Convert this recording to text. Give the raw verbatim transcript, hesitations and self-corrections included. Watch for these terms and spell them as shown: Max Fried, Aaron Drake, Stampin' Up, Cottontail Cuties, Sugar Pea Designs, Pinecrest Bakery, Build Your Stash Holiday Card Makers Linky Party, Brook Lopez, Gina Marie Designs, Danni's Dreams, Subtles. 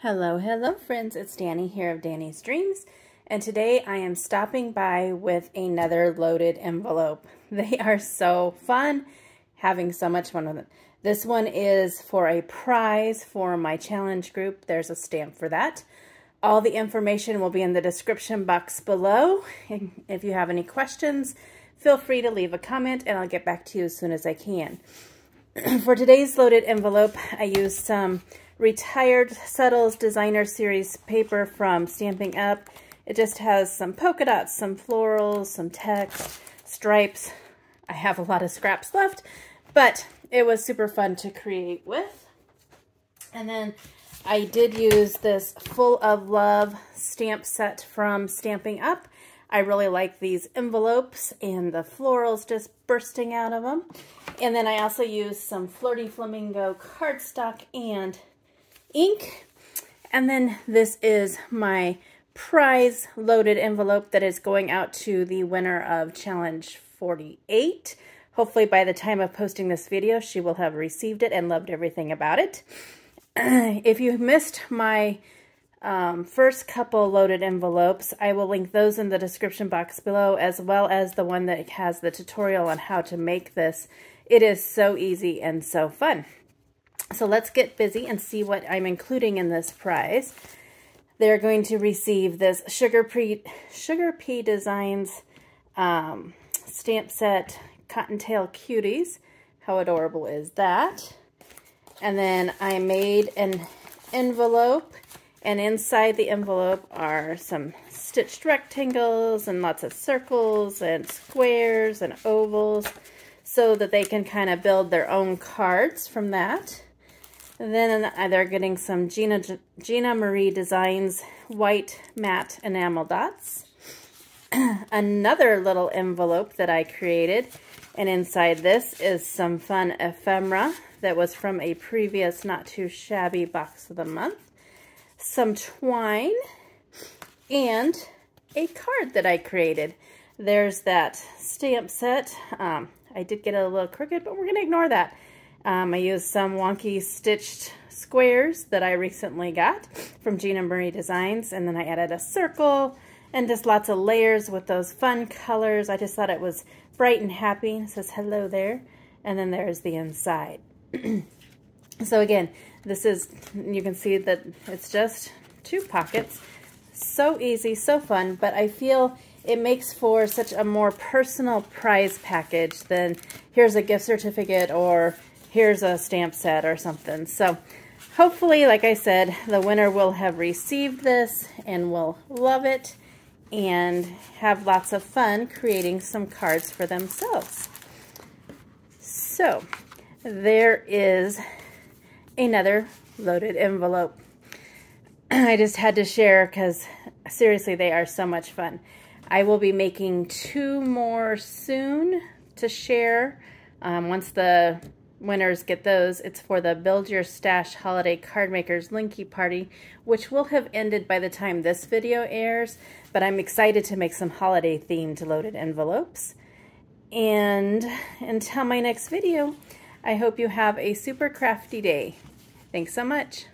Hello, hello friends, it's Danny here of Danni's Dreams, and today I am stopping by with another loaded envelope. They are so fun, having so much fun with them. This one is for a prize for my challenge group. There's a stamp for that. All the information will be in the description box below. And if you have any questions, feel free to leave a comment and I'll get back to you as soon as I can. For today's loaded envelope, I used some retired Subtles Designers Series paper from Stampin' Up. It just has some polka dots, some florals, some text, stripes. I have a lot of scraps left, but it was super fun to create with. And then I did use this Full of Love stamp set from Stampin' Up. I really like these envelopes and the florals just bursting out of them. And then I also used some Flirty Flamingo cardstock and ink. And then this is my prize loaded envelope that is going out to the winner of Challenge forty-eight. Hopefully by the time of posting this video, she will have received it and loved everything about it. If you missed my um, first couple loaded envelopes, I will link those in the description box below, as well as the one that has the tutorial on how to make this. It is so easy and so fun. So let's get busy and see what I'm including in this prize. They're going to receive this Sugar Pea, Sugar Pea Designs um, stamp set, Cottontail Cuties. How adorable is that? And then I made an envelope, and inside the envelope are some stitched rectangles and lots of circles and squares and ovals, so that they can kind of build their own cards from that. And then they're getting some Gina, Gina Marie Designs white matte enamel dots. Another little envelope that I created, and inside this is some fun ephemera that was from a previous not too shabby box of the month, some twine, and a card that I created. There's that stamp set. Um, I did get it a little crooked, but we're going to ignore that. Um, I used some wonky stitched squares that I recently got from Gina Marie Designs, and then I added a circle and just lots of layers with those fun colors. I just thought it was bright and happy. It says hello there, and then there's the inside. So again, this is, you can see that it's just two pockets. So easy, so fun, but I feel it makes for such a more personal prize package than here's a gift certificate or here's a stamp set or something. So hopefully, like I said, the winner will have received this and will love it and have lots of fun creating some cards for themselves. So there is another loaded envelope. I just had to share because seriously, they are so much fun. I will be making two more soon to share. Um, once the winners get those, it's for the Build Your Stash Holiday Card Makers Linky Party, which will have ended by the time this video airs, but I'm excited to make some holiday-themed loaded envelopes. And until my next video, I hope you have a super crafty day. Thanks so much.